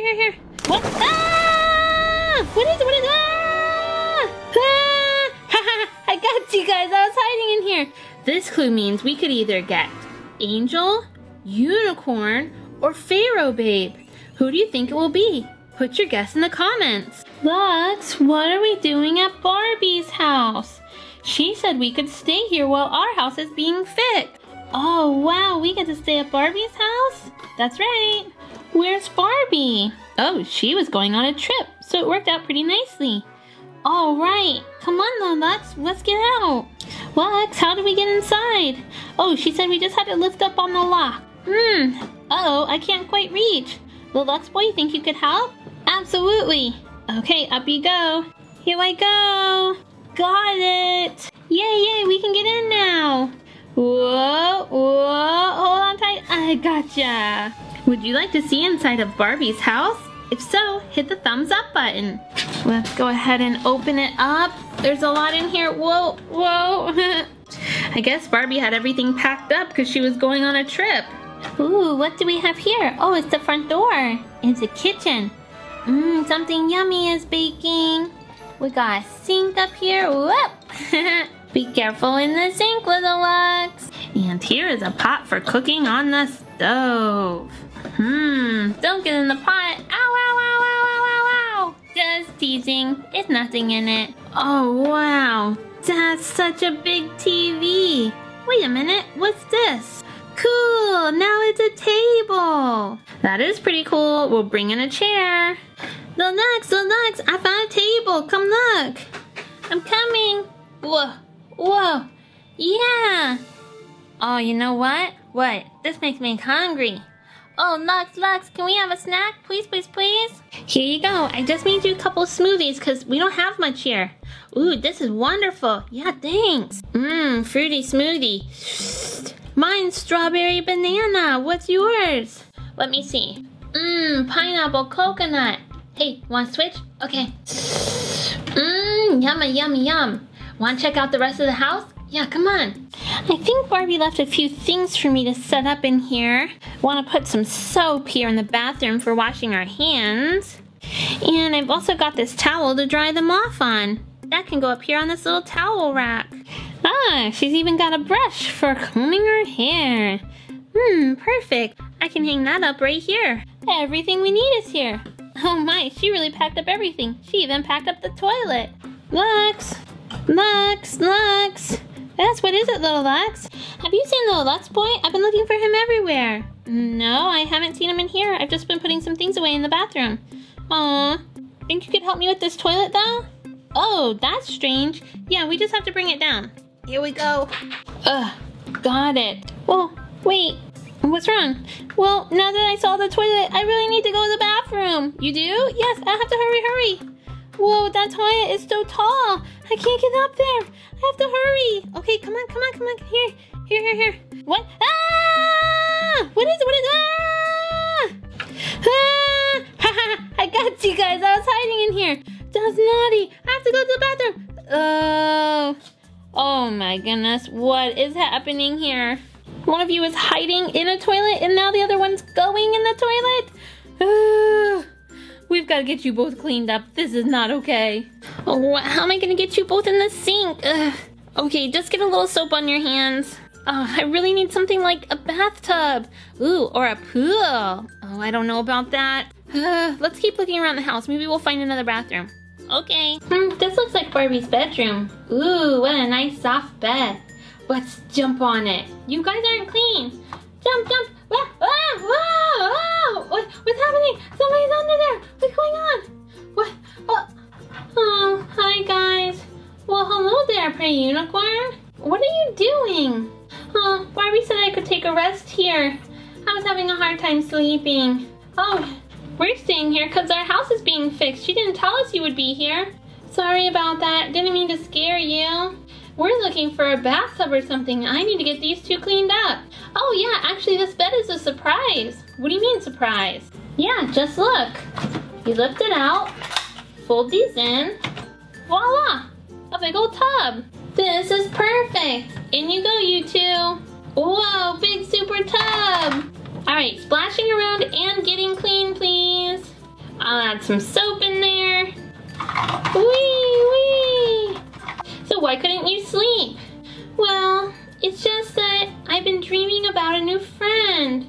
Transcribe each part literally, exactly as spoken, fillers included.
here, here, here. What? Ah! What is it? What is it? Ah! Ah! I got you guys. I was hiding in here. This clue means we could either get Angel, Unicorn, or Pharaoh Babe. Who do you think it will be? Put your guess in the comments. Lux, what are we doing at Barbie's house? She said we could stay here while our house is being fixed. Oh wow, we get to stay at Barbie's house? That's right. Where's Barbie? Oh, she was going on a trip, so it worked out pretty nicely. All right, come on though, Lux, let's get out. Lux, how do we get inside? Oh, she said we just had to lift up on the lock. Hmm, uh-oh, I can't quite reach. Well, Lux boy, you think you could help? Absolutely. Okay, up you go. Here I go. Got it. Yay, yay, we can get in now. Whoa, whoa, hold on tight. I gotcha. Would you like to see inside of Barbie's house? If so, hit the thumbs up button. Let's go ahead and open it up. There's a lot in here. Whoa, whoa. I guess Barbie had everything packed up because she was going on a trip. Ooh, what do we have here? Oh, it's the front door. It's a kitchen. Mmm, something yummy is baking. We got a sink up here. Whoop. Be careful in the sink, Little Lux. And here is a pot for cooking on the stove. Hmm, don't get in the pot. Ow, ow, ow, ow, ow, ow, ow. Just teasing. There's nothing in it. Oh, wow. That's such a big T V. Wait a minute. What's this? Cool. Now it's a table. That is pretty cool. We'll bring in a chair. Lil Lux, Lil Lux, I found a table. Come look. I'm coming. Whoa. Whoa, yeah. Oh, you know what? What? This makes me hungry. Oh, Lux, Lux, can we have a snack? Please, please, please. Here you go. I just made you a couple smoothies because we don't have much here. Ooh, this is wonderful. Yeah, thanks. Mmm, fruity smoothie. Mine's strawberry banana. What's yours? Let me see. Mmm, pineapple coconut. Hey, want to switch? Okay. Mmm, yum, yum, yum. Want to check out the rest of the house? Yeah, come on. I think Barbie left a few things for me to set up in here. Want to put some soap here in the bathroom for washing our hands. And I've also got this towel to dry them off on. That can go up here on this little towel rack. Ah, she's even got a brush for combing her hair. Hmm, perfect. I can hang that up right here. Everything we need is here. Oh my, she really packed up everything. She even packed up the toilet. Lux! Lux, Lux. That's what is it, Little Lux? Have you seen Little Lux boy? I've been looking for him everywhere. No, I haven't seen him in here. I've just been putting some things away in the bathroom. Aw, think you could help me with this toilet though? Oh, that's strange. Yeah, we just have to bring it down. Here we go. Ugh, got it. Well, wait, what's wrong? Well, now that I saw the toilet, I really need to go to the bathroom. You do? Yes, I have to hurry, hurry. Whoa, that toilet is so tall. I can't get up there. I have to hurry. Okay, come on, come on, come on. Here, here, here, here. What? Ah! What is it? What is it? Ah! Ah! Haha, I got you guys. I was hiding in here. That's naughty. I have to go to the bathroom. Oh, oh my goodness. What is happening here? One of you is hiding in a toilet and now the other one's going in the toilet. Ah. We've got to get you both cleaned up. This is not okay. Oh, how am I going to get you both in the sink? Ugh. Okay, just get a little soap on your hands. Oh, I really need something like a bathtub. Ooh, or a pool. Oh, I don't know about that. Uh, let's keep looking around the house. Maybe we'll find another bathroom. Okay. Hmm, this looks like Barbie's bedroom. Ooh, what a nice soft bed. Let's jump on it. You guys aren't clean. Jump, jump. Ah, ah, ah, ah. What, what's happening? Somebody's under there. What's going on? What? Oh, oh, hi guys. Well, hello there, pretty unicorn. What are you doing? Oh, Barbie said I could take a rest here. I was having a hard time sleeping. Oh, we're staying here because our house is being fixed. She didn't tell us you would be here. Sorry about that. Didn't mean to scare you. We're looking for a bathtub or something. I need to get these two cleaned up. Oh yeah, actually this bed is a surprise. What do you mean surprise? Yeah, just look. You lift it out, fold these in, voila, a big old tub. This is perfect. In you go, you two. Whoa, big super tub. All right, splashing around and getting clean, please. add some soap in there. Wee, wee. So why couldn't you sleep? Well, it's just that I've been dreaming about a new friend.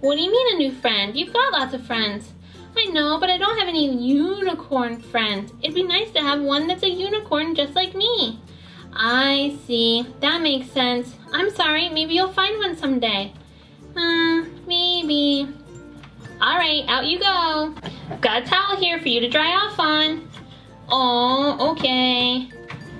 What do you mean a new friend? You've got lots of friends. I know, but I don't have any unicorn friends. It'd be nice to have one that's a unicorn just like me. I see. That makes sense. I'm sorry. Maybe you'll find one someday. Uh, maybe. Alright, out you go. I've got a towel here for you to dry off on. Oh, okay.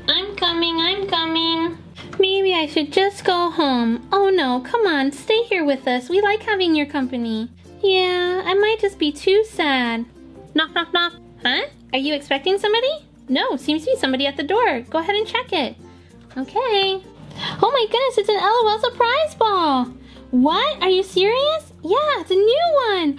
I'm coming, I'm coming. Maybe I should just go home. Oh no, come on, stay here with us. We like having your company. Yeah, I might just be too sad. Knock, knock, knock. Huh? Are you expecting somebody? No, seems to be somebody at the door. Go ahead and check it. Okay. Oh my goodness, it's an LOL surprise ball. What? Are you serious? Yeah, it's a new one.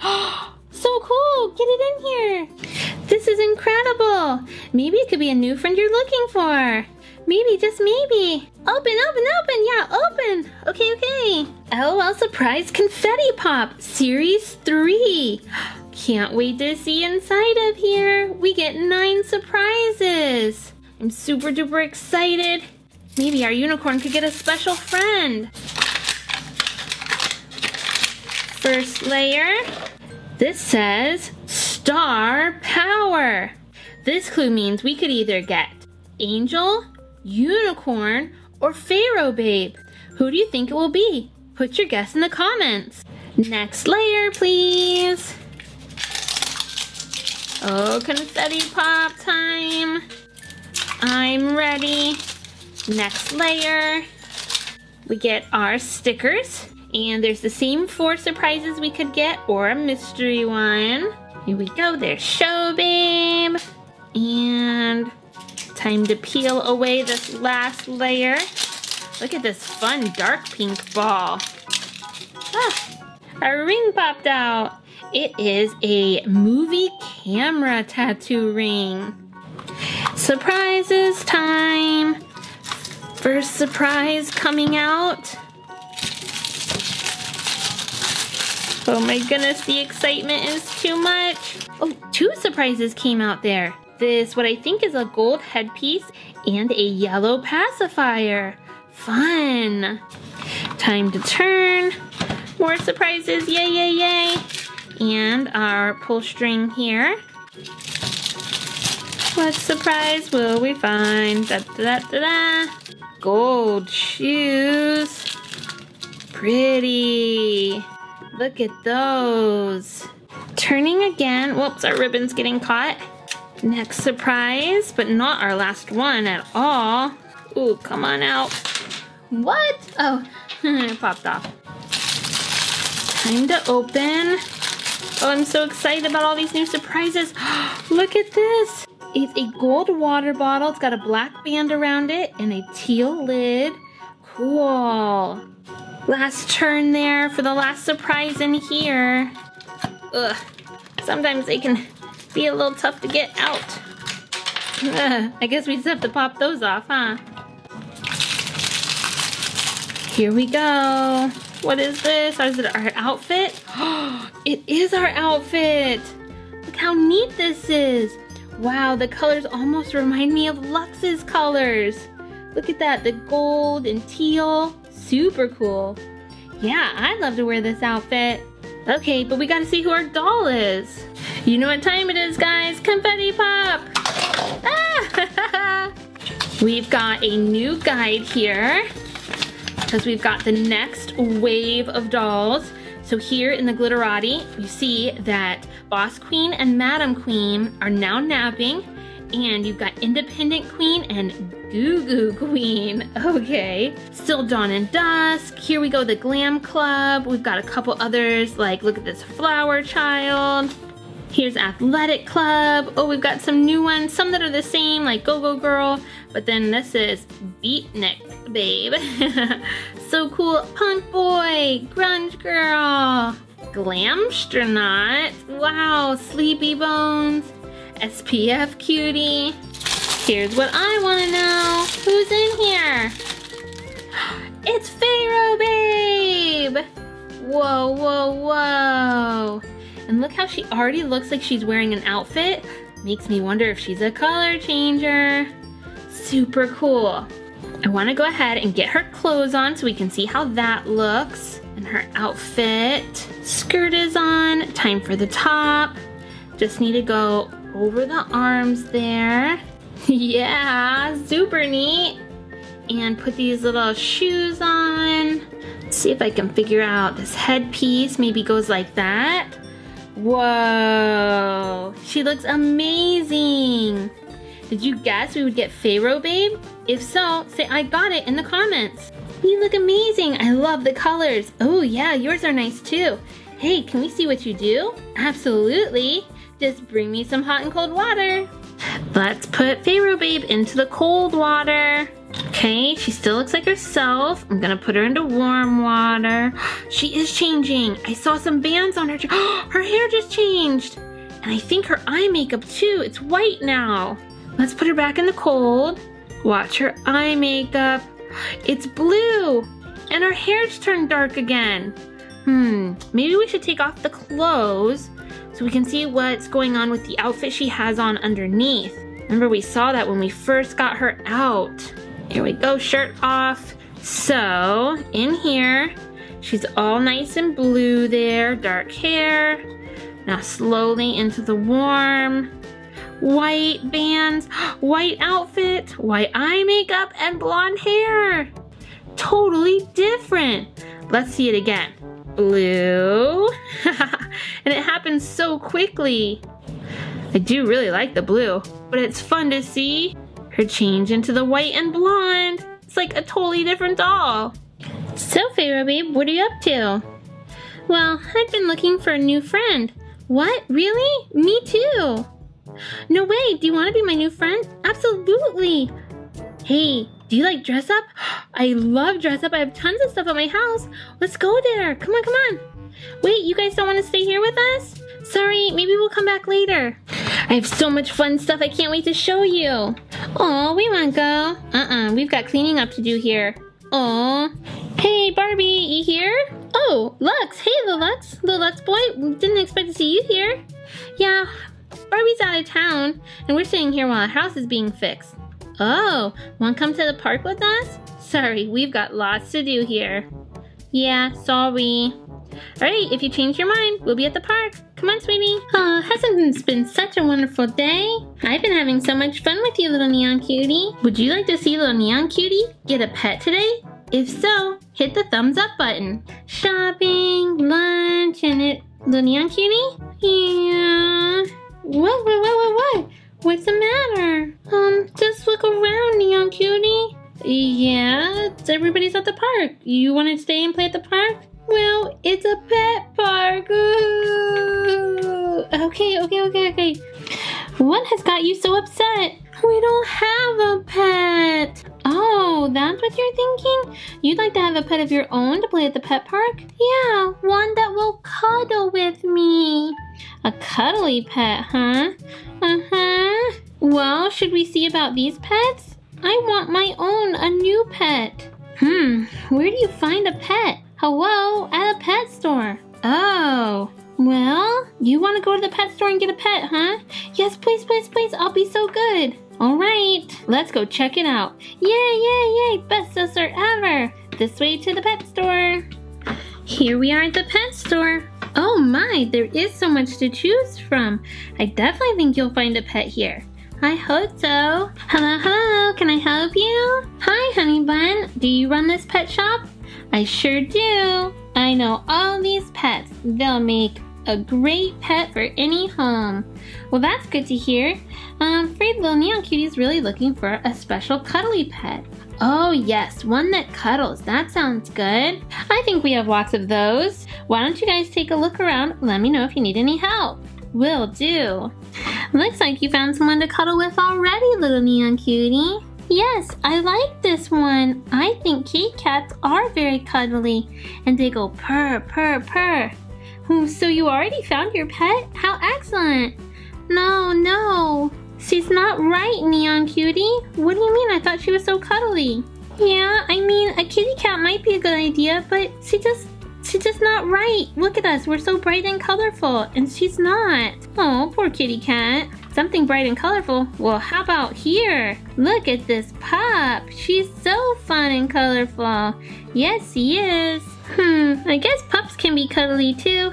So cool. Get it in here. This is incredible. Maybe it could be a new friend you're looking for. Maybe, just maybe. Open, open, open. Yeah, open. Okay, okay. LOL Surprise Confetti Pop Series three. Can't wait to see inside of here. We get nine surprises. I'm super duper excited. Maybe our unicorn could get a special friend. First layer. This says Star Power. This clue means we could either get Angel, Unicorn, or Pharaoh Babe. Who do you think it will be? Put your guess in the comments. Next layer, please. Oh, confetti pop time. I'm ready. Next layer. We get our stickers. And there's the same four surprises we could get, or a mystery one. Here we go, there's Showbabe. And time to peel away this last layer. Look at this fun dark pink ball. Ah, a ring popped out. It is a movie camera tattoo ring. Surprises time. First surprise coming out. Oh my goodness, the excitement is too much. Oh, two surprises came out there. This, what I think is a gold headpiece and a yellow pacifier. Fun. Time to turn. More surprises, yay, yay, yay. And our pull string here. What surprise will we find? Da, da, da, da, da. Gold shoes. Pretty. Look at those. Turning again. Whoops, our ribbon's getting caught. Next surprise, but not our last one at all. Ooh, come on out. What? Oh, it popped off. Time to open. Oh, I'm so excited about all these new surprises. Look at this. It's a gold water bottle. It's got a black band around it and a teal lid. Cool. Last turn there for the last surprise in here. Ugh, sometimes they can be a little tough to get out. Ugh, I guess we just have to pop those off, huh? Here we go. What is this? Is it our outfit? Oh, it is our outfit. Look how neat this is. Wow, the colors almost remind me of Lux's colors. Look at that, the gold and teal. Super cool. Yeah, I'd love to wear this outfit. Okay, but we gotta see who our doll is. You know what time it is, guys. Confetti pop. Ah! We've got a new guide here because we've got the next wave of dolls. So here in the glitterati, you see that Boss Queen and Madam Queen are now napping, and you've got Independent Queen and Goo Goo Queen. Okay. Still Dawn and Dusk. Here we go, the Glam Club. We've got a couple others, like look at this Flower Child. Here's Athletic Club. Oh, we've got some new ones, some that are the same, like Go-Go Girl. But then this is Beatnik Babe. So cool. Punk Boy, Grunge Girl, Glamstronaut. Wow, Sleepy Bones, S P F Cutie. Here's what I want to know. Who's in here? It's Pharaoh Babe! Whoa, whoa, whoa. And look how she already looks like she's wearing an outfit. Makes me wonder if she's a color changer. Super cool. I want to go ahead and get her clothes on so we can see how that looks. And her outfit. Skirt is on. Time for the top. Just need to go over the arms there. Yeah, super neat. And put these little shoes on. Let's see if I can figure out this headpiece. Maybe goes like that. Whoa, she looks amazing. Did you guess we would get Pharaoh Babe? If so, say I got it in the comments. You look amazing. I love the colors. Oh yeah, yours are nice too. Hey, can we see what you do? Absolutely. Just bring me some hot and cold water. Let's put Pharaoh Babe into the cold water. Okay, she still looks like herself. I'm gonna put her into warm water. She is changing. I saw some bands on her. Her hair just changed. And I think her eye makeup too. It's white now. Let's put her back in the cold. Watch her eye makeup. It's blue. And her hair's turned dark again. Hmm, maybe we should take off the clothes so we can see what's going on with the outfit she has on underneath. Remember, we saw that when we first got her out. Here we go, shirt off. So, in here, she's all nice and blue there, dark hair. Now slowly into the warm. White bands, white outfit, white eye makeup, and blonde hair. Totally different. Let's see it again. Blue. And it happens so quickly. I do really like the blue, but it's fun to see her change into the white and blonde. It's like a totally different doll. So Pharaoh Babe, what are you up to? Well, I've been looking for a new friend. What, really? Me too. No way, do you want to be my new friend? Absolutely. Hey, do you like dress up? I love dress up, I have tons of stuff at my house. Let's go there, come on, come on. Wait, you guys don't want to stay here with us? Sorry, maybe we'll come back later. I have so much fun stuff I can't wait to show you. Oh, we won't go. Uh-uh, we've got cleaning up to do here. Oh. Hey, Barbie, you here? Oh, Lux. Hey, Lil Lux. Lil Lux boy, didn't expect to see you here. Yeah, Barbie's out of town, and we're sitting here while our house is being fixed. Oh, want to come to the park with us? Sorry, we've got lots to do here. Yeah, sorry. Alright, if you change your mind, we'll be at the park. Come on, sweetie. Oh, hasn't it been such a wonderful day? I've been having so much fun with you, little Neon Cutie. Would you like to see little Neon Cutie get a pet today? If so, hit the thumbs up button. Shopping, lunch, and it... Little Neon Cutie? Yeah. Whoa, whoa, whoa, whoa, whoa. What's the matter? Um, just look around, Neon Cutie. Yeah, everybody's at the park. You want to stay and play at the park? Well, it's a pet park. Ooh. Okay, okay, okay, okay. What has got you so upset? We don't have a pet. Oh, that's what you're thinking? You'd like to have a pet of your own to play at the pet park? Yeah, one that will cuddle with me. A cuddly pet, huh? Uh-huh. Well, should we see about these pets? I want my own, a new pet. Hmm, where do you find a pet? Hello, at a pet store. Oh, well, you want to go to the pet store and get a pet, huh? Yes, please, please, please, I'll be so good. All right, let's go check it out. Yay, yay, yay, best sister ever. This way to the pet store. Here we are at the pet store. Oh my, there is so much to choose from. I definitely think you'll find a pet here. I hope so. Hello, hello, can I help you? Hi, honey bun, do you run this pet shop? I sure do. I know all these pets. They'll make a great pet for any home. Well, that's good to hear. I'm afraid Little Neon Cutie's really looking for a special cuddly pet. Oh yes, one that cuddles. That sounds good. I think we have lots of those. Why don't you guys take a look around? Let me know if you need any help. Will do. Looks like you found someone to cuddle with already, Little Neon Cutie. Yes, I like this one. I think kitty cats are very cuddly, and they go purr, purr, purr. So you already found your pet? How excellent. No, no. She's not right, Neon Cutie. What do you mean? I thought she was so cuddly. Yeah, I mean, a kitty cat might be a good idea, but she just, she She's just not right. Look at us, we're so bright and colorful, and she's not. Oh, poor kitty cat. Something bright and colorful. Well, how about here? Look at this pup. She's so fun and colorful. Yes, she is. Hmm, I guess pups can be cuddly too.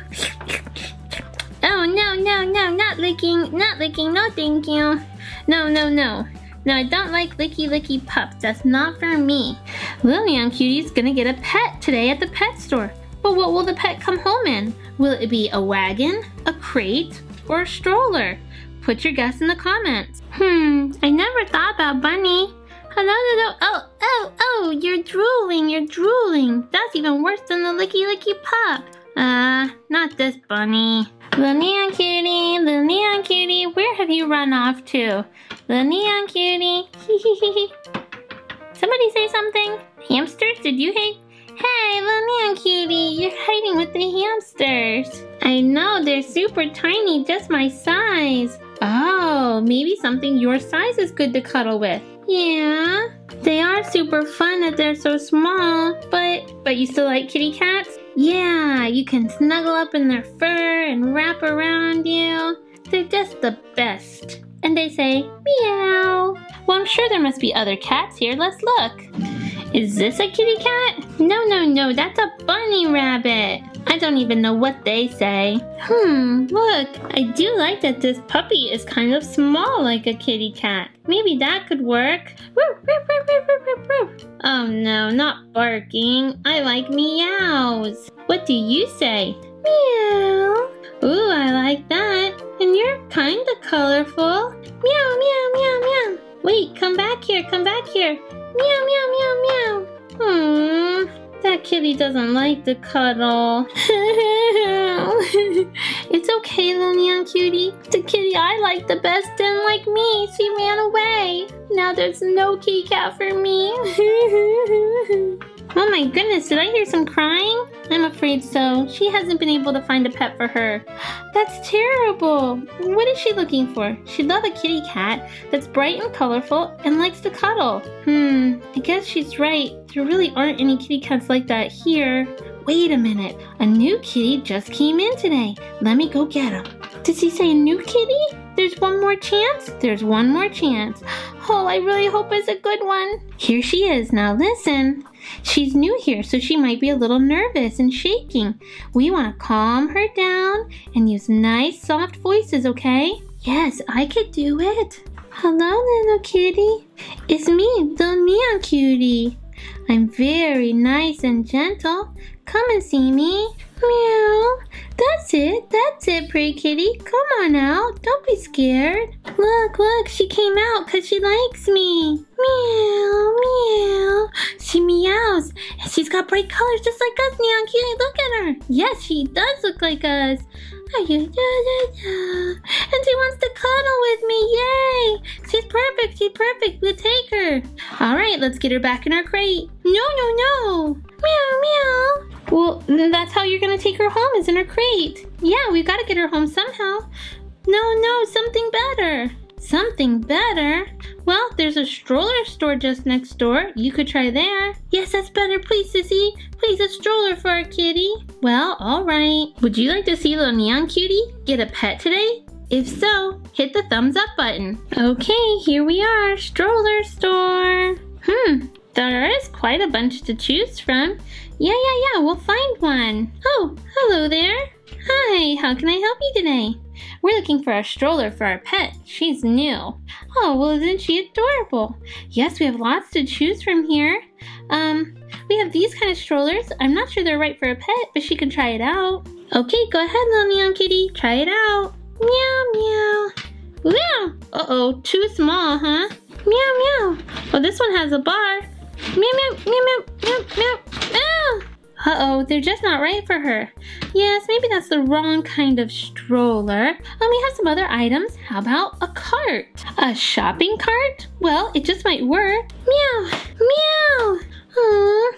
Oh, no, no, no, not licking, not licking, no thank you. No, no, no. No, I don't like licky licky pups. That's not for me. Neon Cutie's gonna get a pet today at the pet store. But what will the pet come home in? Will it be a wagon, a crate, or a stroller? Put your guess in the comments. Hmm, I never thought about Bunny. Hello, hello, oh, oh, oh, you're drooling, you're drooling. That's even worse than the licky licky pup. Uh, not this bunny. Little Neon Cutie, little Neon Cutie, where have you run off to? Little Neon Cutie, hee hee hee hee. Somebody say something? Hamsters, did you hate? Hey, little Neon Cutie, you're hiding with the hamsters. I know, they're super tiny, just my size. Oh, maybe something your size is good to cuddle with. Yeah, they are super fun that they're so small, but, but you still like kitty cats? Yeah, you can snuggle up in their fur and wrap around you. They're just the best. And they say, meow. Well, I'm sure there must be other cats here. Let's look. Is this a kitty cat? No, no, no, that's a bunny rabbit. I don't even know what they say. Hmm, look, I do like that this puppy is kind of small like a kitty cat. Maybe that could work. Oh no, not barking. I like meows. What do you say? Meow. Ooh, I like that. And you're kind of colorful. Meow, meow, meow, meow. Wait, come back here, come back here. Meow, meow, meow, meow. Hmm, that kitty doesn't like to cuddle. It's okay, little Neon Cutie. The kitty I like the best didn't like me. She ran away. Now there's no kitty cat for me. Oh my goodness, did I hear some crying? I'm afraid so. She hasn't been able to find a pet for her. That's terrible. What is she looking for? She'd love a kitty cat that's bright and colorful and likes to cuddle. Hmm, I guess she's right. There really aren't any kitty cats like that here. Wait a minute, a new kitty just came in today. Let me go get him. Did she say a new kitty? There's one more chance? There's one more chance. Oh, I really hope it's a good one. Here she is, now listen. She's new here, so she might be a little nervous and shaking. We want to calm her down and use nice, soft voices, okay? Yes, I could do it. Hello, little kitty. It's me, the Neon Cutie. I'm very nice and gentle. Come and see me. Meow. That's it. That's it, pretty kitty. Come on out. Don't be scared. Look, look. She came out because she likes me. Meow, meow. She meows. And she's got bright colors just like us, Neon Cutie. Look at her. Yes, she does look like us. And she wants to cuddle with me. Yay. She's perfect. She's perfect. We'll take her. All right, let's get her back in her crate. No, no, no. Meow, meow. Well, that's how you're gonna take her home, is in her crate. Yeah, we've got to get her home somehow. No, no, something better. Something better? Well, there's a stroller store just next door. You could try there. Yes, that's better. Please, sissy. Please, a stroller for our kitty. Well, all right. Would you like to see little Neon Cutie get a pet today? If so, hit the thumbs up button. Okay, here we are. Stroller store. Hmm. There is quite a bunch to choose from. Yeah, yeah, yeah, we'll find one. Oh, hello there. Hi, how can I help you today? We're looking for a stroller for our pet. She's new. Oh, well, isn't she adorable? Yes, we have lots to choose from here. Um, we have these kind of strollers. I'm not sure they're right for a pet, but she can try it out. Okay, go ahead, little Neon Kitty. Try it out. Meow, meow. Meow. Uh-oh, too small, huh? Meow, meow. Well, this one has a bar. Meow, meow, meow, meow, meow, meow, meow. Uh-oh, they're just not right for her. Yes, maybe that's the wrong kind of stroller. Um, we have some other items. How about a cart? A shopping cart? Well, it just might work. Meow, meow. Aww.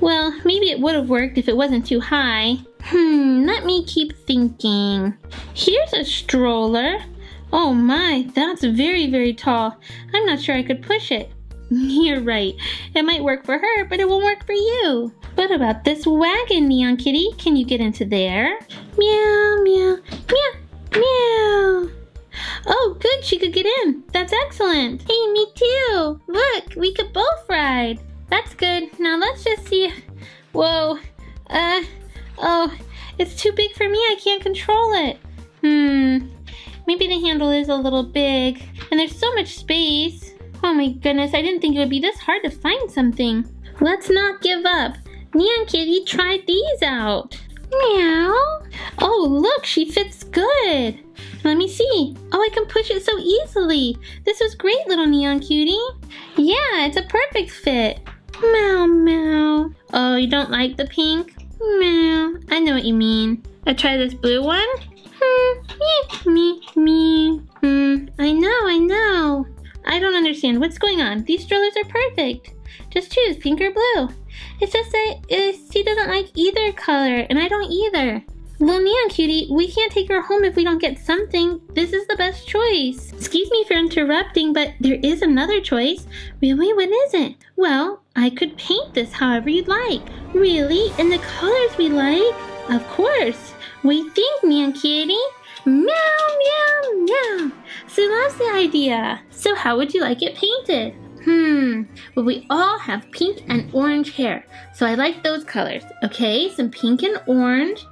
Well, maybe it would have worked if it wasn't too high. Hmm, let me keep thinking. Here's a stroller. Oh my, that's very, very tall. I'm not sure I could push it. You're right. It might work for her, but it won't work for you. But about this wagon, Neon Kitty, can you get into there? Meow, meow, meow, meow. Oh, good, she could get in. That's excellent. Hey, me too. Look, we could both ride. That's good. Now let's just see. Whoa. Uh, oh, it's too big for me. I can't control it. Hmm. Maybe the handle is a little big. And there's so much space. Oh my goodness, I didn't think it would be this hard to find something. Let's not give up. Neon Kitty, try these out. Meow. Oh, look, she fits good. Let me see. Oh, I can push it so easily. This was great, little Neon Cutie. Yeah, it's a perfect fit. Meow, meow. Oh, you don't like the pink? Meow. I know what you mean. I try this blue one. Hmm, me, me, me. Hmm, I know, I know. I don't understand what's going on. These strollers are perfect. Just choose pink or blue. It's just that she doesn't like either color, and I don't either. Little Neon Cutie, we can't take her home if we don't get something. This is the best choice. Excuse me for interrupting, but there is another choice. Really? What is it? Well, I could paint this however you'd like. Really? In the colors we like? Of course. What do you think, Neon Kitty? Meow, meow, meow. So that's the idea. So how would you like it painted? Hmm, well, we all have pink and orange hair, so I like those colors. Okay, some pink and orange,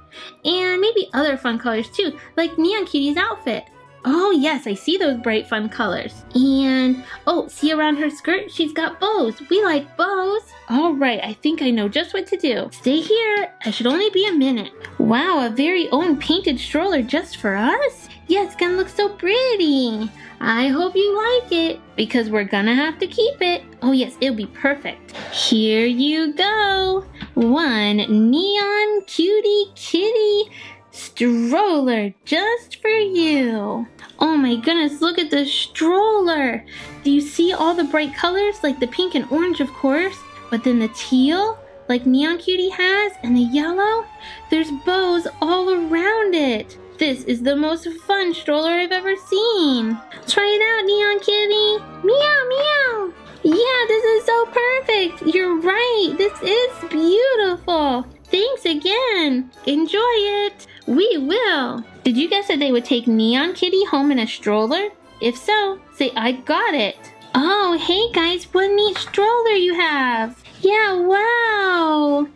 and maybe other fun colors too, like Neon Kitty's outfit. Oh yes, I see those bright fun colors. And, oh, see around her skirt, she's got bows. We like bows. All right, I think I know just what to do. Stay here, I should only be a minute. Wow, a very own painted stroller just for us? Yeah, it's gonna look so pretty. I hope you like it, because we're gonna have to keep it. Oh yes, it'll be perfect. Here you go. One Neon Cutie Kitty stroller just for you. Oh my goodness, look at this stroller. Do you see all the bright colors? Like the pink and orange, of course, but then the teal, like Neon Cutie has, and the yellow. There's bows all around it. This is the most fun stroller I've ever seen. Try it out, Neon Kitty. Meow, meow. Yeah, this is so perfect. You're right. This is beautiful. Thanks again. Enjoy it. We will. Did you guess that they would take Neon Kitty home in a stroller? If so, say, I got it. Oh, hey guys, what a neat stroller you have. Yeah, wow.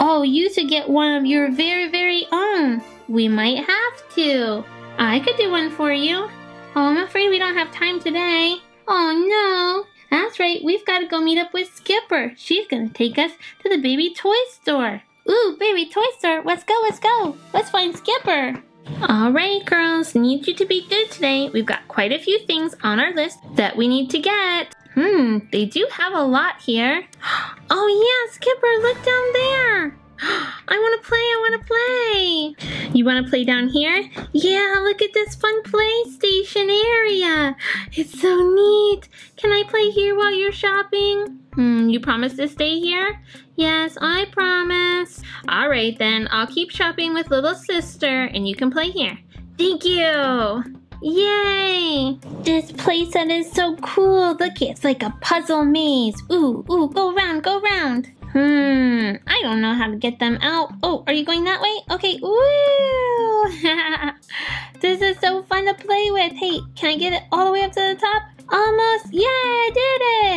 Oh, you should get one of your very, very own. We might have to. I could do one for you. Oh, I'm afraid we don't have time today. Oh, no. That's right. We've got to go meet up with Skipper. She's going to take us to the baby toy store. Ooh, baby toy store. Let's go. Let's go. Let's find Skipper. All right, girls. Need you to be good today. We've got quite a few things on our list that we need to get. Hmm, they do have a lot here. Oh, yeah, Skipper, look down there. I want to play, I want to play. You want to play down here? Yeah, look at this fun PlayStation area. It's so neat. Can I play here while you're shopping? Hmm, you promise to stay here? Yes, I promise. All right, then. I'll keep shopping with little sister, and you can play here. Thank you. Yay! This playset is so cool. Look, it's like a puzzle maze. Ooh, ooh, go round, go round. Hmm, I don't know how to get them out. Oh, are you going that way? Okay, woo! This is so fun to play with. Hey, can I get it all the way up to the top? Almost, yeah, I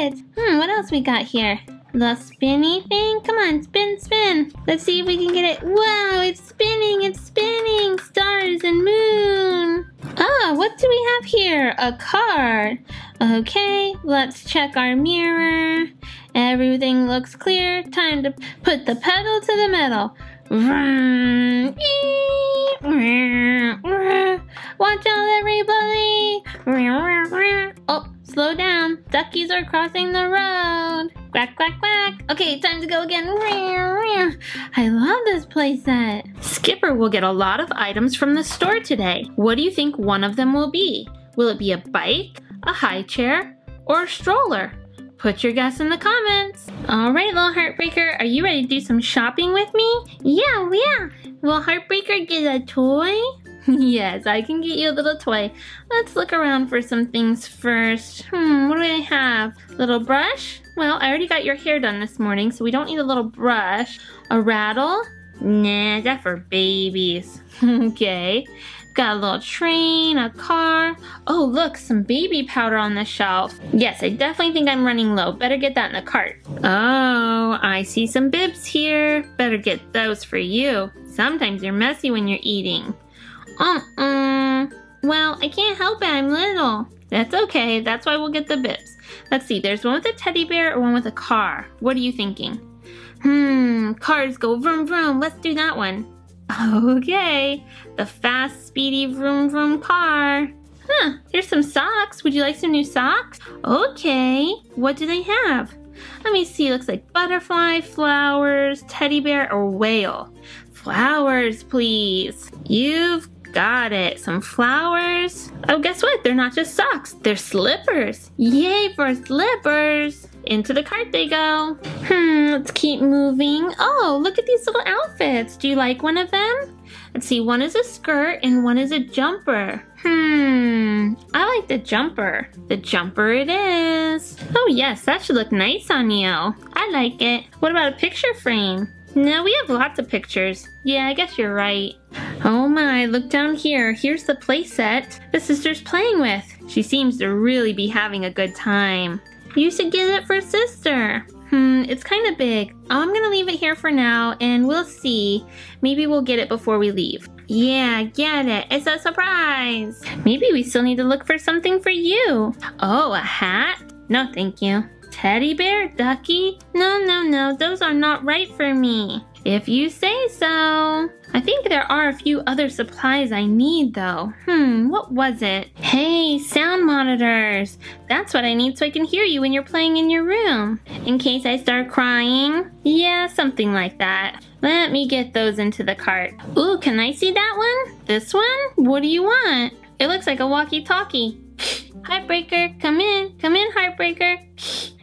did it! Hmm, what else we got here? The spinny thing? Come on, spin, spin. Let's see if we can get it. Wow, it's spinning, it's spinning. Stars and moon. Ah, what do we have here? A car. Okay, let's check our mirror. Everything looks clear. Time to put the pedal to the metal. Watch out, everybody. Oh, slow down. Duckies are crossing the road. Quack, quack, quack. Okay, time to go again. I love this playset. Skipper will get a lot of items from the store today. What do you think one of them will be? Will it be a bike, a high chair, or a stroller? Put your guess in the comments. All right, little Heartbreaker, are you ready to do some shopping with me? Yeah, yeah. Will Heartbreaker get a toy? Yes, I can get you a little toy. Let's look around for some things first. Hmm, what do I have? Little brush? Well, I already got your hair done this morning, so we don't need a little brush. A rattle? Nah, that's for babies. Okay. Got a little train, a car. Oh, look, some baby powder on the shelf. Yes, I definitely think I'm running low. Better get that in the cart. Oh, I see some bibs here. Better get those for you. Sometimes you're messy when you're eating. Uh-uh. Well, I can't help it. I'm little. That's okay. That's why we'll get the bibs. Let's see. There's one with a teddy bear or one with a car. What are you thinking? Hmm, cars go vroom vroom. Let's do that one. Okay, the fast, speedy, vroom, vroom car. Huh, here's some socks. Would you like some new socks? Okay, what do they have? Let me see, looks like butterfly, flowers, teddy bear, or whale. Flowers, please. You've got it. Some flowers. Oh, guess what? They're not just socks. They're slippers. Yay for slippers. Into the cart they go. Hmm, let's keep moving. Oh, look at these little outfits. Do you like one of them? Let's see, one is a skirt and one is a jumper. Hmm, I like the jumper. The jumper it is. Oh yes, that should look nice on you. I like it. What about a picture frame? No, we have lots of pictures. Yeah, I guess you're right. Oh my, look down here. Here's the playset the sister's playing with. She seems to really be having a good time. You should get it for sister. Hmm, it's kind of big. I'm gonna leave it here for now and we'll see. Maybe we'll get it before we leave. Yeah, get it. It's a surprise. Maybe we still need to look for something for you. Oh, a hat? No, thank you. Teddy bear? Ducky? No, no, no. Those are not right for me. If you say so. I think there are a few other supplies I need though. Hmm, what was it? Hey, sound monitors. That's what I need so I can hear you when you're playing in your room. In case I start crying. Yeah, something like that. Let me get those into the cart. Ooh, can I see that one? This one? What do you want? It looks like a walkie-talkie. Heartbreaker, come in. Come in, Heartbreaker.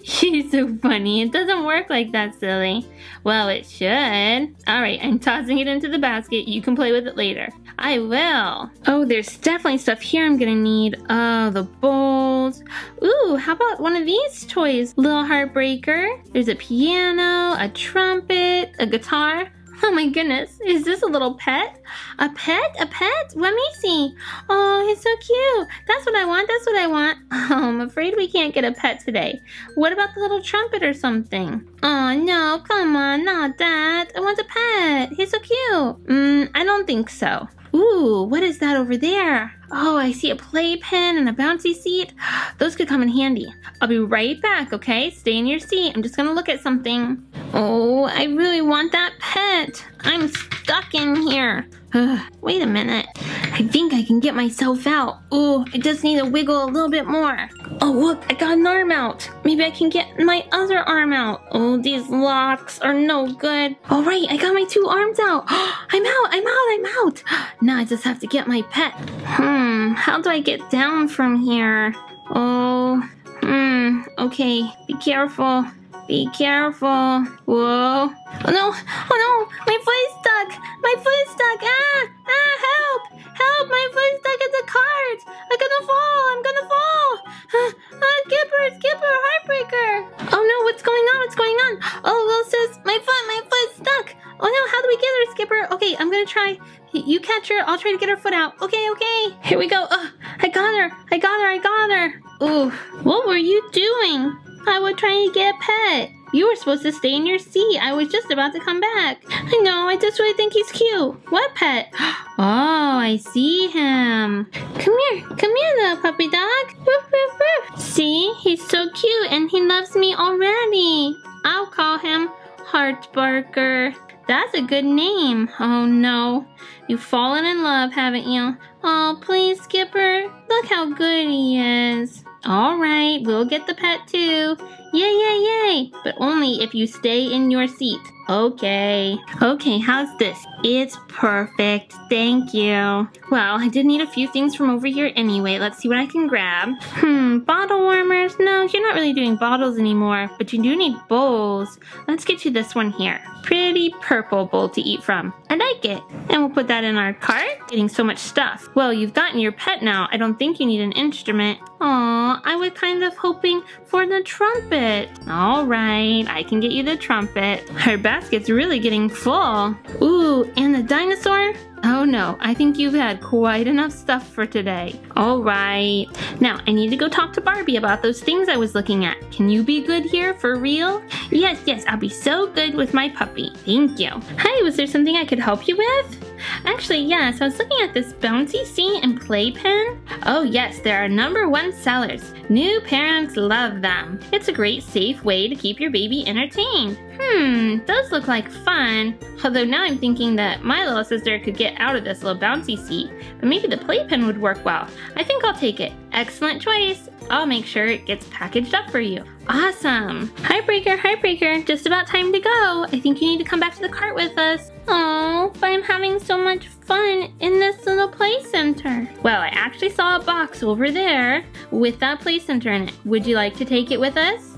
She's so funny. It doesn't work like that, silly. Well, it should. Alright, I'm tossing it into the basket. You can play with it later. I will. Oh, there's definitely stuff here I'm gonna need. Oh, the bowls. Ooh, how about one of these toys? Little Heartbreaker. There's a piano, a trumpet, a guitar. Oh my goodness, is this a little pet? A pet? A pet? Let me see. Oh, he's so cute. That's what I want, that's what I want. Oh, I'm afraid we can't get a pet today. What about the little trumpet or something? Oh no, come on, not that. I want a pet. He's so cute. Mm, I don't think so. Ooh, what is that over there? Oh, I see a playpen and a bouncy seat. Those could come in handy. I'll be right back, okay? Stay in your seat. I'm just gonna look at something. Oh, I really want that pet. I'm stuck in here. Ugh, wait a minute. I think I can get myself out. Ooh, I just need to wiggle a little bit more. Oh, look, I got an arm out. Maybe I can get my other arm out. Oh, these locks are no good. All right, I got my two arms out. I'm out, I'm out, I'm out. Now I just have to get my pet. Hmm, how do I get down from here? Oh, hmm, okay, be careful. Be careful. Whoa. Oh no, oh no, my foot is stuck. My foot is stuck. Ah, ah, help, help, my foot is stuck in the cart. I'm gonna fall, I'm gonna fall. Ah, ah, Skipper, Skipper, Heartbreaker. Oh no, what's going on, what's going on? Oh, Lil says, my foot, my foot is stuck. Oh no, how do we get her, Skipper? Okay, I'm gonna try. You catch her, I'll try to get her foot out. Okay, okay, here we go. Oh, I got her, I got her, I got her. Ooh, what were you doing? I was trying to get a pet. You were supposed to stay in your seat. I was just about to come back. I know, I just really think he's cute. What pet? Oh, I see him. Come here, come here, little puppy dog. Woof, woof, woof. See, he's so cute and he loves me already. I'll call him Heart Barker. That's a good name. Oh no, you've fallen in love, haven't you? Oh, please, Skipper. Look how good he is. All right, we'll get the pet too. Yay, yay, yay. But only if you stay in your seat. Okay. Okay, how's this? It's perfect. Thank you. Well, I did need a few things from over here anyway. Let's see what I can grab. Hmm, bottle warmers? No, you're not really doing bottles anymore, but you do need bowls. Let's get you this one here. Pretty purple bowl to eat from. I like it. And we'll put that in our cart. Getting so much stuff. Well, you've gotten your pet now. I don't think you need an instrument. Aw, I was kind of hoping for the trumpet. All right, I can get you the trumpet. Her basket's really getting full. Ooh, and the dinosaur? Oh no, I think you've had quite enough stuff for today. All right. Now, I need to go talk to Barbie about those things I was looking at. Can you be good here, for real? Yes, yes, I'll be so good with my puppy. Thank you. Hi, was there something I could help you with? Actually, yes, I was looking at this bouncy scene and playpen. Oh yes, they're our number one sellers. New parents love them. It's a great safe way to keep your baby entertained. Hmm, those look like fun. Although now I'm thinking that my little sister could get out of this little bouncy seat, but maybe the playpen would work well. I think I'll take it. Excellent choice. I'll make sure it gets packaged up for you. Awesome. Heartbreaker, Heartbreaker, just about time to go. I think you need to come back to the cart with us. Oh, but I'm having so much fun in this little play center. Well, I actually saw a box over there with that play center in it. Would you like to take it with us?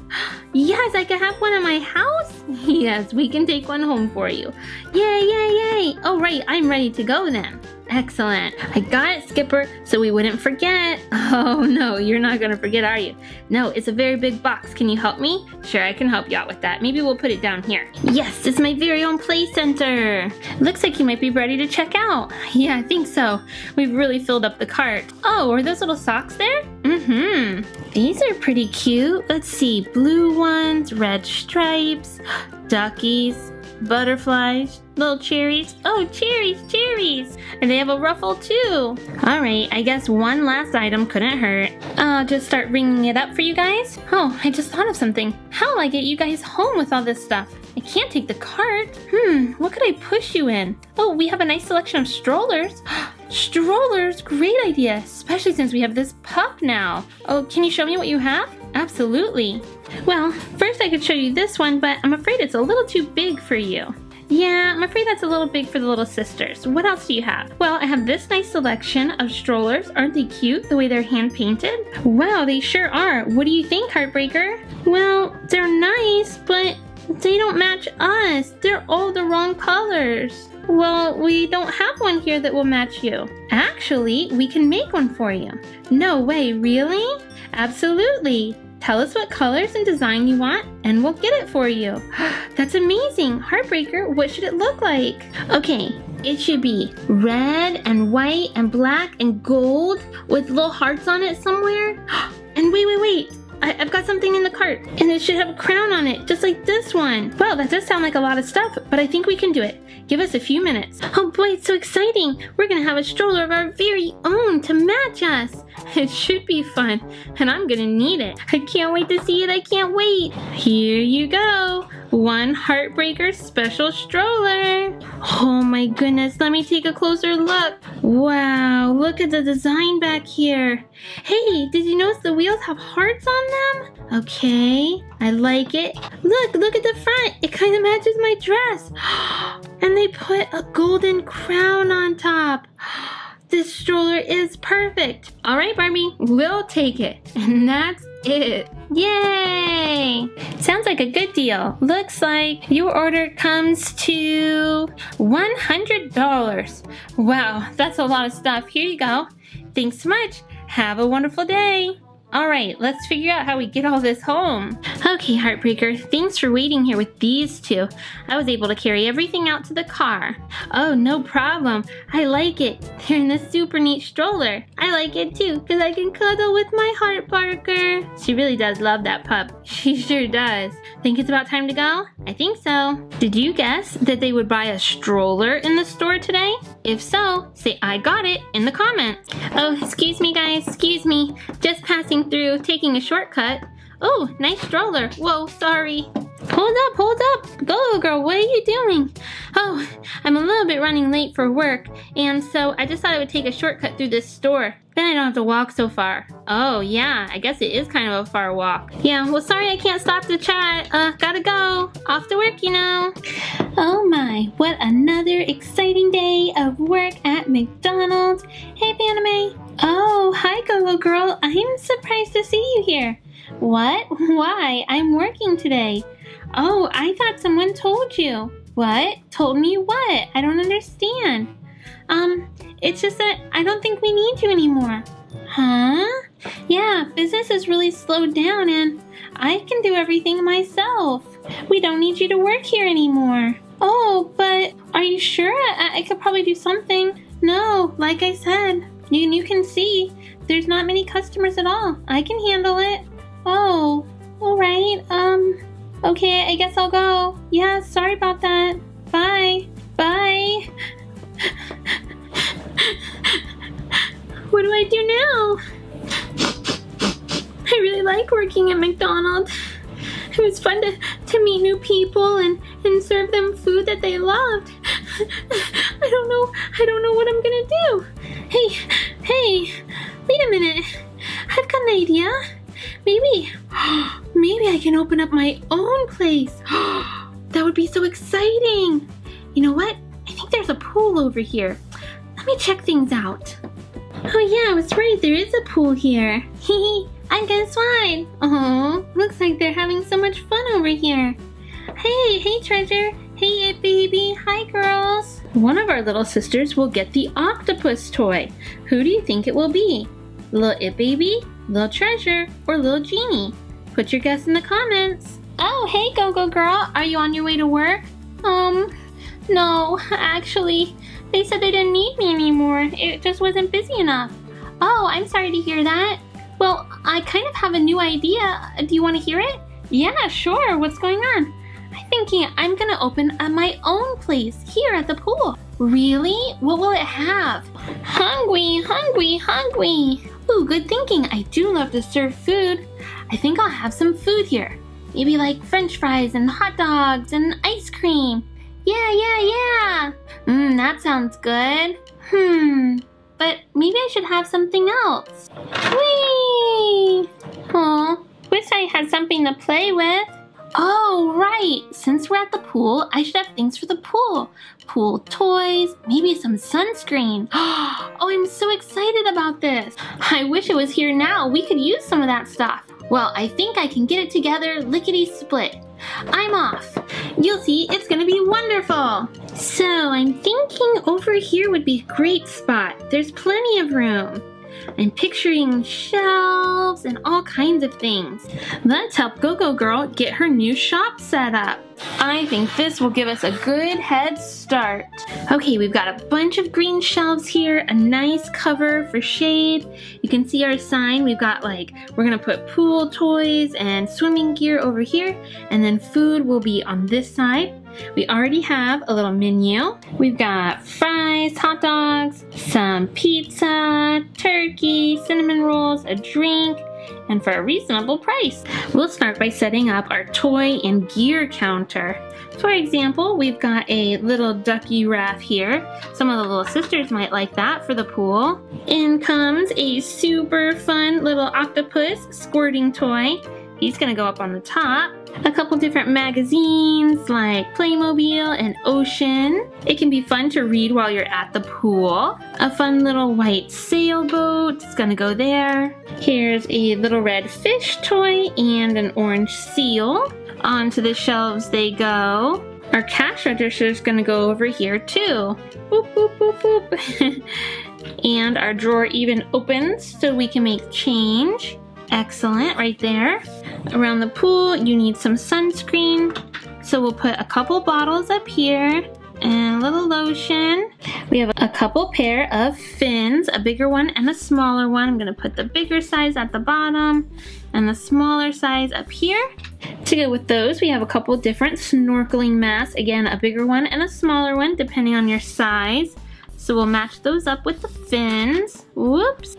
Yes, I can have one in my house? Yes, we can take one home for you. Yay, yay, yay! All right, I'm ready to go then. Excellent. I got it, Skipper, so we wouldn't forget. Oh no, you're not gonna forget, are you? No, it's a very big box. Can you help me? Sure, I can help you out with that. Maybe we'll put it down here. Yes, it's my very own play center. Looks like you might be ready to check out. Yeah, I think so. We've really filled up the cart. Oh, are those little socks there? Mm-hmm. These are pretty cute. Let's see, blue ones, red stripes, duckies, butterflies, little cherries. Oh, cherries, cherries! And they have a ruffle too. All right, I guess one last item couldn't hurt. I'll just start ringing it up for you guys. Oh, I just thought of something. How will I get you guys home with all this stuff? I can't take the cart. Hmm, what could I push you in? Oh, we have a nice selection of strollers. Strollers, great idea, especially since we have this pup now. Oh, can you show me what you have? Absolutely. Well, first I could show you this one, but I'm afraid it's a little too big for you. Yeah, I'm afraid that's a little big for the little sisters. What else do you have? Well, I have this nice selection of strollers. Aren't they cute, the way they're hand-painted? Wow, they sure are. What do you think, Heartbreaker? Well, they're nice, but they don't match us. They're all the wrong colors. Well, we don't have one here that will match you. Actually, we can make one for you. No way, really? Absolutely. Tell us what colors and design you want, and we'll get it for you. That's amazing. Heartbreaker, what should it look like? Okay, it should be red and white and black and gold with little hearts on it somewhere. And wait, wait, wait. I, I've got something in the cart, and it should have a crown on it, just like this one. Well, that does sound like a lot of stuff, but I think we can do it. Give us a few minutes. Oh boy, it's so exciting. We're gonna have a stroller of our very own to match us. It should be fun, and I'm gonna need it. I can't wait to see it, I can't wait. Here you go. One Heartbreaker special stroller. Oh my goodness, let me take a closer look. Wow, look at the design back here. Hey, did you notice the wheels have hearts on them? Okay, I like it. Look, look at the front. It kind of matches my dress. And they put a golden crown on top. This stroller is perfect. All right, Barbie, we'll take it. And that's it. Yay! Sounds like a good deal. Looks like your order comes to one hundred dollars. Wow, that's a lot of stuff. Here you go. Thanks so much. Have a wonderful day. All right, let's figure out how we get all this home. Okay, Heartbreaker, thanks for waiting here with these two. I was able to carry everything out to the car. Oh, no problem. I like it. They're in this super neat stroller. I like it too, because I can cuddle with my Heart Barker. She really does love that pup. She sure does. Think it's about time to go? I think so. Did you guess that they would buy a stroller in the store today? If so, say I got it in the comments. Oh, excuse me guys, excuse me. Just passing through, taking a shortcut. Oh, nice stroller. Whoa, sorry. Hold up, hold up. Go-Go Girl, what are you doing? Oh, I'm a little bit running late for work, and so I just thought I would take a shortcut through this store. Then I don't have to walk so far. Oh yeah, I guess it is kind of a far walk. Yeah, well sorry I can't stop to chat. Uh, gotta go. Off to work, you know. Oh my, what another exciting day of work at McDonald's. Hey Baname. Oh, hi Go-Go Girl. I'm surprised to see you here. What? Why? I'm working today. Oh, I thought someone told you. What? Told me what? I don't understand. Um, it's just that I don't think we need you anymore. Huh? Yeah, business has really slowed down and I can do everything myself. We don't need you to work here anymore. Oh, but are you sure? I, I could probably do something. No, like I said, you, you can see there's not many customers at all. I can handle it. Oh, all right. Um, okay, I guess I'll go. Yeah, sorry about that. Bye. Bye. What do I do now? I really like working at McDonald's. It was fun to, to meet new people and, and serve them food that they loved. I don't know, I don't know what I'm gonna do. Hey, hey, wait a minute. I've got an idea. Maybe, maybe I can open up my own place. That would be so exciting. You know what? I think there's a pool over here. Let me check things out. Oh yeah, I was right, there is a pool here. Hee, I can slide. Oh, looks like they're having so much fun over here. Hey, hey Treasure. Hey It Baby. Hi girls. One of our little sisters will get the octopus toy. Who do you think it will be? Little It Baby, Little Treasure, or Little Genie? Put your guess in the comments. Oh, hey Go-Go Girl. Are you on your way to work? Um... No, actually, they said they didn't need me anymore. It just wasn't busy enough. Oh, I'm sorry to hear that. Well, I kind of have a new idea. Do you want to hear it? Yeah, sure. What's going on? I'm thinking I'm going to open uh, my own place here at the pool. Really? What will it have? Hungry, hungry, hungry. Ooh, good thinking. I do love to serve food. I think I'll have some food here. Maybe like French fries and hot dogs and ice cream. Yeah, yeah, yeah. Mmm, that sounds good. Hmm, but maybe I should have something else. Whee! Aw, wish I had something to play with. Oh, right. Since we're at the pool, I should have things for the pool. Pool toys, maybe some sunscreen. Oh, I'm so excited about this. I wish it was here now. We could use some of that stuff. Well, I think I can get it together lickety-split. I'm off. You'll see, it's gonna be wonderful. So I'm thinking over here would be a great spot. There's plenty of room. I'm picturing shelves and all kinds of things. Let's help Go-Go Girl get her new shop set up. I think this will give us a good head start. Okay, we've got a bunch of green shelves here, a nice cover for shade. You can see our sign. We've got like, we're gonna put pool toys and swimming gear over here, and then food will be on this side. We already have a little menu. We've got fries, hot dogs, some pizza, turkey, cinnamon rolls, a drink, and for a reasonable price. We'll start by setting up our toy and gear counter. For example, we've got a little ducky raft here. Some of the little sisters might like that for the pool. In comes a super fun little octopus squirting toy. He's gonna go up on the top. A couple different magazines like Playmobil and Ocean. It can be fun to read while you're at the pool. A fun little white sailboat is gonna go there. Here's a little red fish toy and an orange seal. Onto the shelves they go. Our cash register is gonna go over here too. Boop, boop, boop, boop. And our drawer even opens so we can make change. Excellent, right there. Around the pool, you need some sunscreen. So we'll put a couple bottles up here and a little lotion. We have a couple pair of fins, a bigger one and a smaller one. I'm gonna put the bigger size at the bottom and the smaller size up here. To go with those, we have a couple different snorkeling masks. Again, a bigger one and a smaller one, depending on your size. So we'll match those up with the fins. Whoops.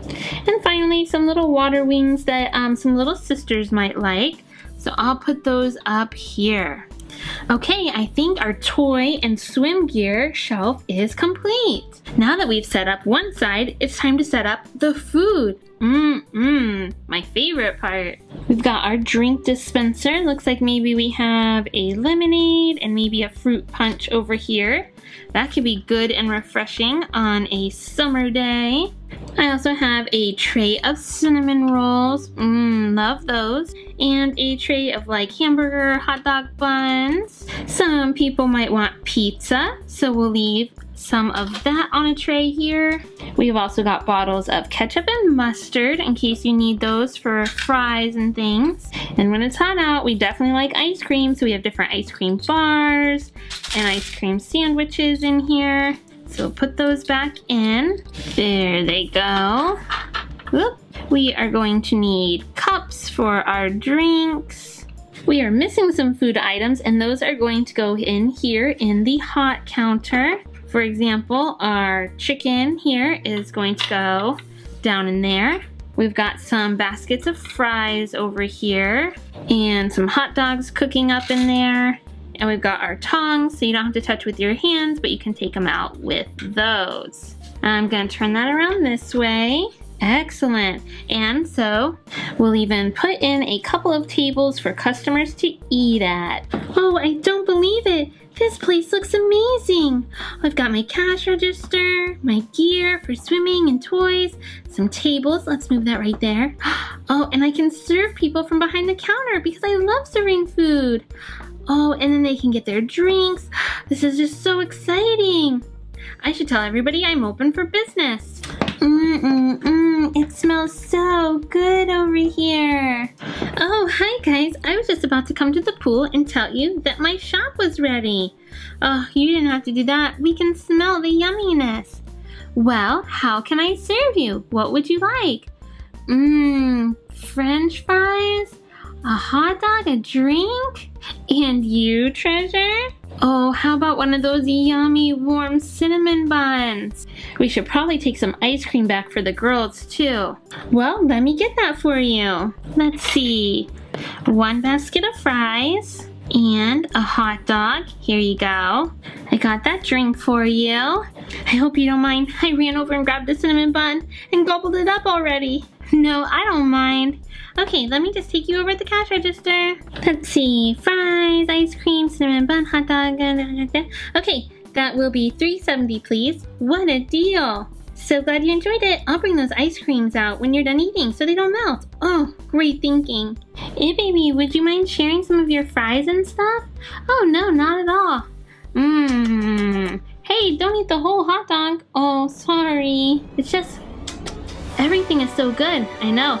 And finally, some little water wings that um, some little sisters might like. So I'll put those up here. Okay, I think our toy and swim gear shelf is complete. Now that we've set up one side, it's time to set up the food. Mmm-mmm, my favorite part. We've got our drink dispenser. Looks like maybe we have a lemonade and maybe a fruit punch over here. That could be good and refreshing on a summer day. I also have a tray of cinnamon rolls. Mmm, love those. And a tray of like hamburger, hot dog buns. Some people might want pizza, so we'll leave some of that on a tray here. We've also got bottles of ketchup and mustard in case you need those for fries and things. And when it's hot out, we definitely like ice cream, so we have different ice cream bars and ice cream sandwiches in here. So we'll put those back in. There they go. Whoop. We are going to need cups for our drinks. We are missing some food items, and those are going to go in here in the hot counter. For example, our chicken here is going to go down in there. We've got some baskets of fries over here and some hot dogs cooking up in there. And we've got our tongs, so you don't have to touch with your hands, but you can take them out with those. I'm gonna turn that around this way. Excellent. And so we'll even put in a couple of tables for customers to eat at. Oh, I don't believe it. This place looks amazing. I've got my cash register, my gear for swimming and toys, some tables. Let's move that right there. Oh, and I can serve people from behind the counter because I love serving food. Oh, and then they can get their drinks. This is just so exciting. I should tell everybody I'm open for business. Mm-mm-mm, it smells so good over here. Oh, hi guys. I was just about to come to the pool and tell you that my shop was ready. Oh, you didn't have to do that. We can smell the yumminess. Well, how can I serve you? What would you like? Mmm, French fries? A hot dog, a drink? And you, Treasure? Oh, how about one of those yummy warm cinnamon buns? We should probably take some ice cream back for the girls too. Well, let me get that for you. Let's see. One basket of fries and a hot dog. Here you go. I got that drink for you. I hope you don't mind. I ran over and grabbed the cinnamon bun and gobbled it up already. No, I don't mind. Okay, let me just take you over to the cash register. Let's see, fries, ice cream, cinnamon bun, hot dog. Da, da, da. Okay, that will be three seventy, please. What a deal. So glad you enjoyed it. I'll bring those ice creams out when you're done eating so they don't melt. Oh, great thinking. Hey, baby, would you mind sharing some of your fries and stuff? Oh, no, not at all. Mmm. Hey, don't eat the whole hot dog. Oh, sorry. It's just... everything is so good, I know.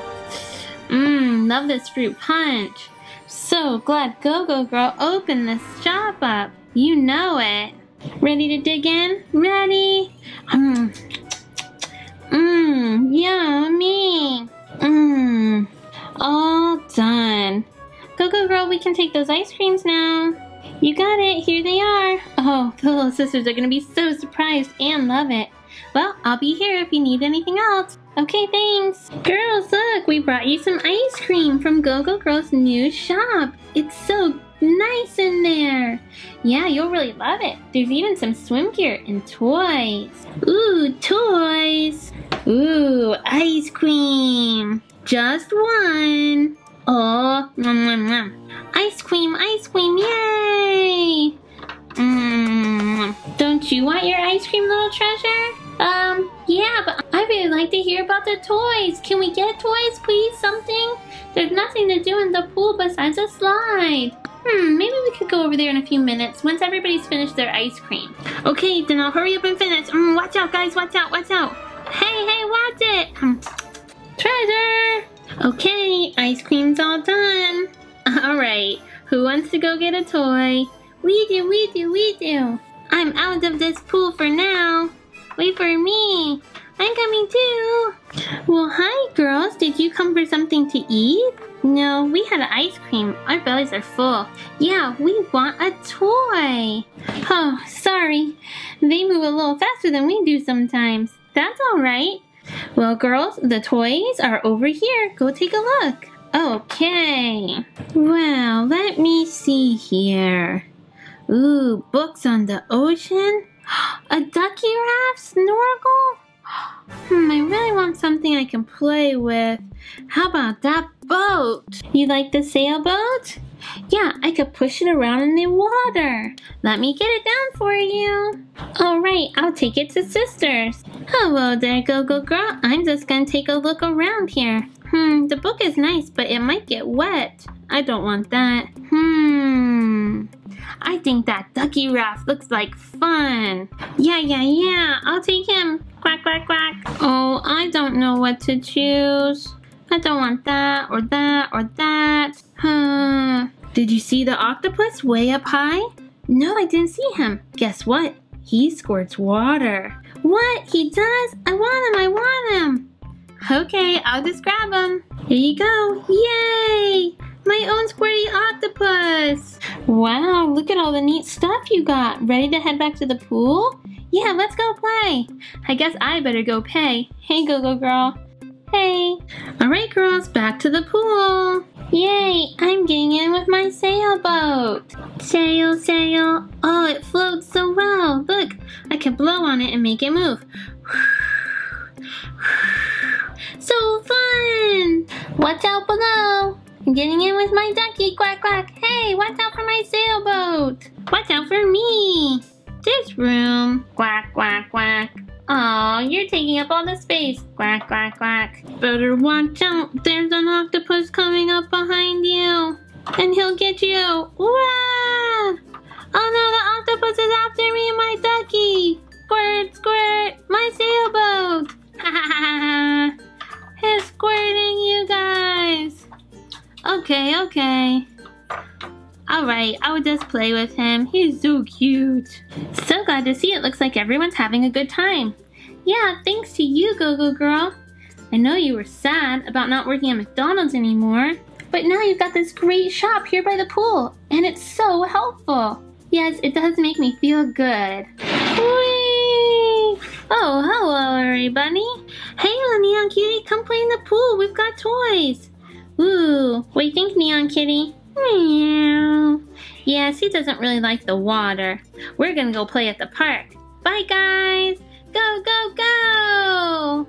Mmm, love this fruit punch. So glad Go-Go Girl opened this shop up. You know it. Ready to dig in? Ready? Mmm, mmm, yummy. Mmm, all done. Go-Go Girl, we can take those ice creams now. You got it, here they are. Oh, the little sisters are gonna be so surprised and love it. Well, I'll be here if you need anything else. Okay, thanks. Girls, look, we brought you some ice cream from Go-Go Girl's new shop. It's so nice in there. Yeah, you'll really love it. There's even some swim gear and toys. Ooh, toys. Ooh, ice cream. Just one. Oh, nom, nom, nom. Ice cream, ice cream, yay. Mmm, don't you want your ice cream, little Treasure? Um, yeah, but I really like to hear about the toys. Can we get toys, please? Something? There's nothing to do in the pool besides a slide. Hmm, maybe we could go over there in a few minutes once everybody's finished their ice cream. Okay, then I'll hurry up and finish. Mm, watch out, guys, watch out, watch out. Hey, hey, watch it. Um, Treasure! Okay, ice cream's all done. All right, who wants to go get a toy? We do, we do, we do. I'm out of this pool for now. Wait for me. I'm coming too. Well, hi, girls. Did you come for something to eat? No, we had ice cream. Our bellies are full. Yeah, we want a toy. Oh, sorry. They move a little faster than we do sometimes. That's all right. Well, girls, the toys are over here. Go take a look. Okay. Wow, let me see here. Ooh, books on the ocean? A ducky raft? Snorkel? Hmm, I really want something I can play with. How about that boat? You like the sailboat? Yeah, I could push it around in the water. Let me get it down for you. Alright, I'll take it to Sisters. Hello there, Go-Go Girl. I'm just gonna take a look around here. Hmm, the book is nice, but it might get wet. I don't want that. Hmm, I think that ducky raft looks like fun. Yeah, yeah, yeah, I'll take him. Quack, quack, quack. Oh, I don't know what to choose. I don't want that, or that, or that. Huh. Did you see the octopus way up high? No, I didn't see him. Guess what? He squirts water. What? He does? I want him, I want him. Okay, I'll just grab him. Here you go. Yay! My own squirty octopus. Wow, look at all the neat stuff you got. Ready to head back to the pool? Yeah, let's go play. I guess I better go pay. Hey, Go-Go Girl. Hey. Alright girls, back to the pool. Yay, I'm getting in with my sailboat. Sail, sail. Oh, it floats so well. Look, I can blow on it and make it move. So fun. Watch out below. I'm getting in with my ducky, quack, quack. Hey, watch out for my sailboat. Watch out for me. This room, quack, quack, quack. Aw, you're taking up all the space. Quack, quack, quack. Better watch out. There's an octopus coming up behind you. And he'll get you. Wah! Oh no, the octopus is after me and my ducky. Squirt, squirt. My sailboat. Ha ha ha. He's squirting you guys. Okay, okay. Alright, I'll just play with him. He's so cute. So glad to see it. Looks like everyone's having a good time. Yeah, thanks to you, Go-Go Girl. I know you were sad about not working at McDonald's anymore, but now you've got this great shop here by the pool, and it's so helpful. Yes, it does make me feel good. Whee! Oh, hello, everybody. Hey, Neon Kitty, come play in the pool. We've got toys. Ooh, what do you think, Neon Kitty? Meow. Yes, he doesn't really like the water. We're gonna go play at the park. Bye, guys. Go, go, go.